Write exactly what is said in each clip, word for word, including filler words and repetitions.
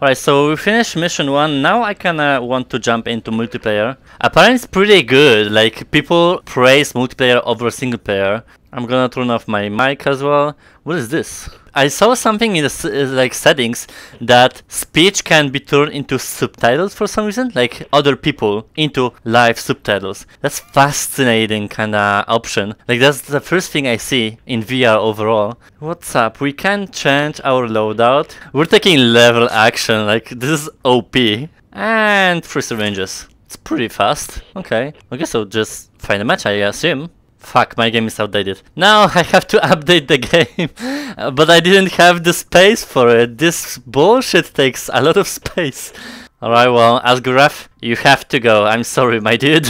Alright, so we finished mission one. Now I kinda want to jump into multiplayer. Apparently it's pretty good, like people praise multiplayer over single player. I'm gonna turn off my mic as well. What is this? I saw something in the like settings that speech can be turned into subtitles for some reason, like other people into live subtitles. That's fascinating kind of option. Like that's the first thing I see in V R overall. What's up? We can change our loadout. We're taking level action. Like this is O P and freeze ranges. It's pretty fast. Okay. Okay, so just find a match, I assume. Fuck, my game is outdated. Now I have to update the game, but I didn't have the space for it. This bullshit takes a lot of space. Alright, well, Asguraf, you have to go. I'm sorry, my dude.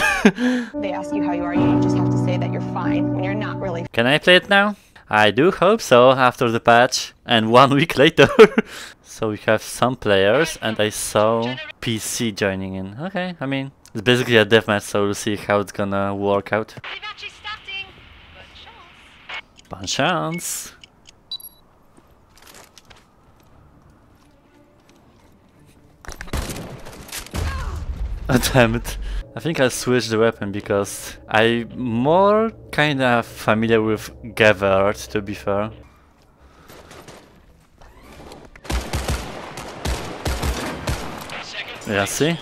They ask you how you are, you just have to say that you're fine when you're not really. Can I play it now? I do hope so, after the patch. And one week later. So we have some players, and I saw P C joining in. Okay, I mean, it's basically a deathmatch, so we'll see how it's gonna work out. One chance. Oh, damn it. I think I'll switch the weapon because I'm more kinda familiar with Gathered, to be fair. Yeah, see?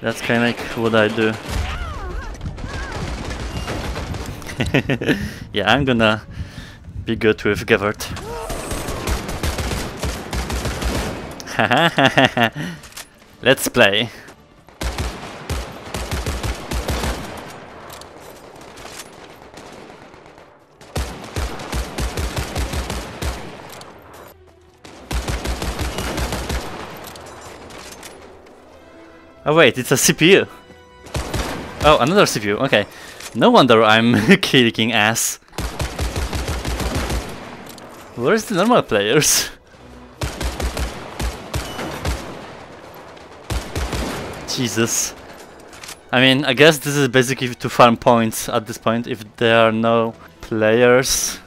That's kinda like what I do. Yeah, I'm gonna be good with Gathered. Let's play. Oh wait, it's a C P U. Oh, another C P U, okay. No wonder I'm kicking ass. Where's the normal players? Jesus. I mean, I guess this is basically to farm points at this point if there are no players.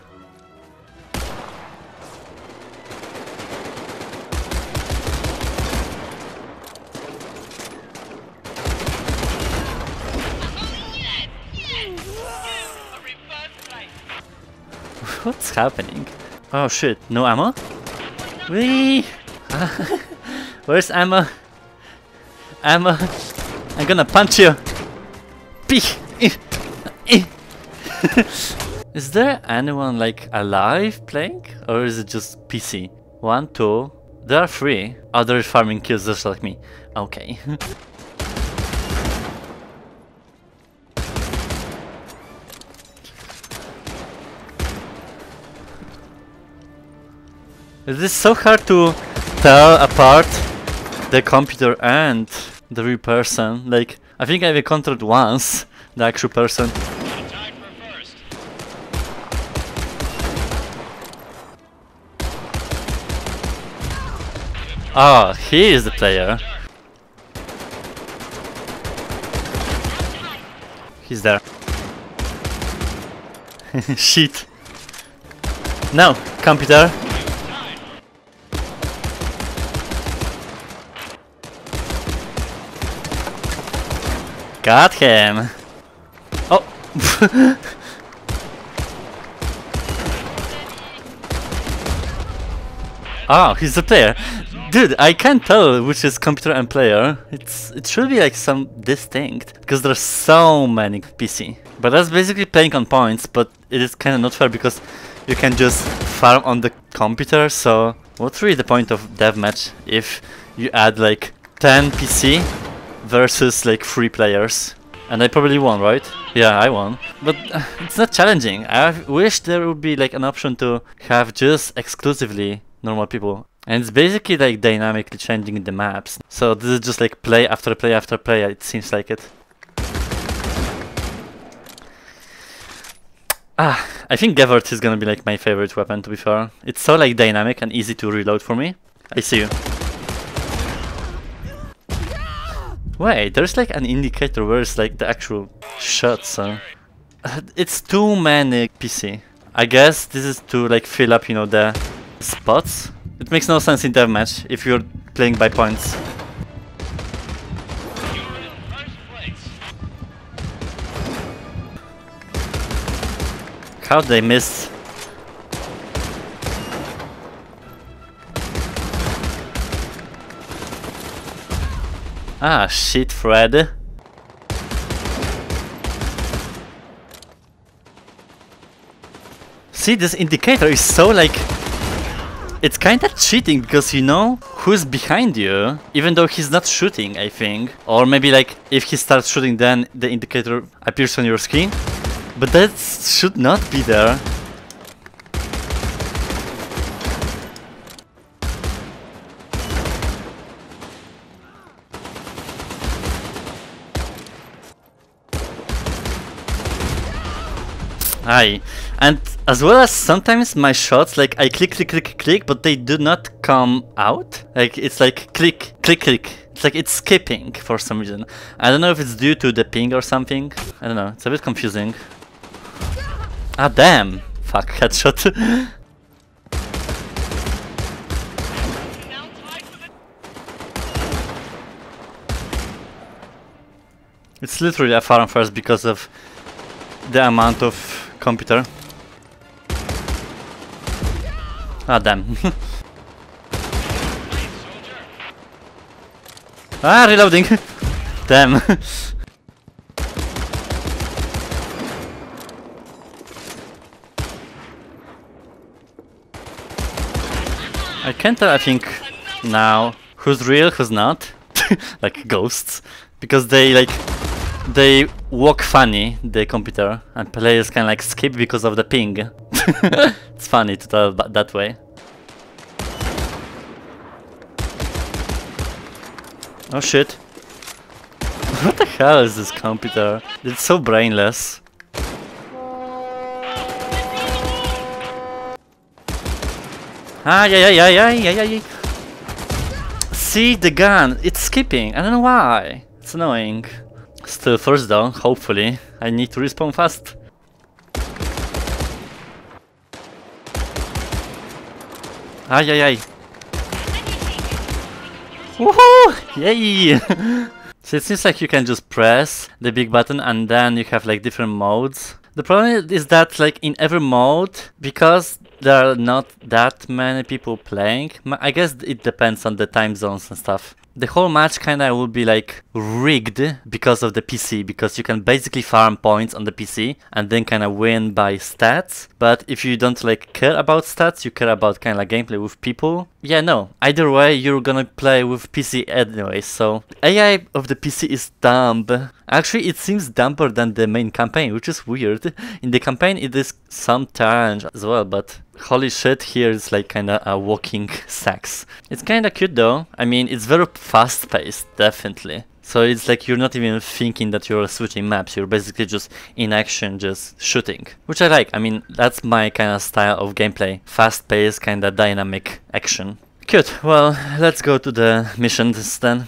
What's happening? Oh shit, no ammo? Wee! Where's ammo? Ammo! I'm gonna punch you! Is there anyone like alive playing? Or is it just P C? One, two, there are three. Oh, they're farming kills just like me. Okay. It is so hard to tell apart the computer and the real person. Like, I think I've encountered once the actual person. Oh, he is the player. He's there. Shit. No, computer. Got him! Oh! Oh, he's the player! Dude, I can't tell which is computer and player. It's It should be like some distinct, because there's so many P C. But that's basically playing on points, but it is kinda not fair because you can just farm on the computer, so... What's really the point of deathmatch if you add like ten P C? Versus like three players, and I probably won, right? Yeah, I won, but uh, it's not challenging. I wish there would be like an option to have just exclusively normal people, and it's basically like dynamically changing the maps, so this is just like play after play after play, it seems like it. Ah, I think Gathered is gonna be like my favorite weapon, to be fair. It's so like dynamic and easy to reload for me. I see you. Wait, there's like an indicator where it's like the actual shot, so... It's too many P C. I guess this is to like fill up, you know, the spots. It makes no sense in deathmatch if you're playing by points. How they missed. Ah, shit, Fred. See, this indicator is so like... It's kinda cheating because you know who's behind you, even though he's not shooting, I think. Or maybe like, if he starts shooting then the indicator appears on your screen. But that should not be there. Aye. And as well as sometimes my shots, like I click, click, click, click, but they do not come out. Like it's like click, click, click. It's like it's skipping for some reason. I don't know if it's due to the ping or something. I don't know. It's a bit confusing. Ah, damn! Fuck, headshot. It's literally a farm first because of the amount of computer. Ah, damn. Ah, reloading! Damn. I can't tell, I think, now who's real, who's not. Like ghosts. Because they like they walk funny, the computer, and players can like skip because of the ping. It's funny to tell that way. Oh shit. What the hell is this computer? It's so brainless. Ay, ay, ay, ay, ay, ay, ay. See the gun, it's skipping, I don't know why. It's annoying. Still first down, hopefully. I need to respawn fast. Ay, ay, ay. Woohoo! Yay! So it seems like you can just press the big button and then you have like different modes. The problem is that like in every mode, because there are not that many people playing, I guess it depends on the time zones and stuff. The whole match kinda will be like rigged because of the P C, because you can basically farm points on the P C and then kinda win by stats. But if you don't like care about stats, you care about kinda like gameplay with people. Yeah, no, either way you're gonna play with P C anyway, so A I of the P C is dumb. Actually, it seems dumber than the main campaign, which is weird. In the campaign it is some challenge as well, but holy shit, here it's like kinda a walking sax. It's kinda cute though. I mean, it's very fast paced, definitely. So it's like you're not even thinking that you're switching maps, you're basically just in action, just shooting. Which I like, I mean, that's my kinda style of gameplay. Fast paced, kinda dynamic action. Cute, well, let's go to the missions then.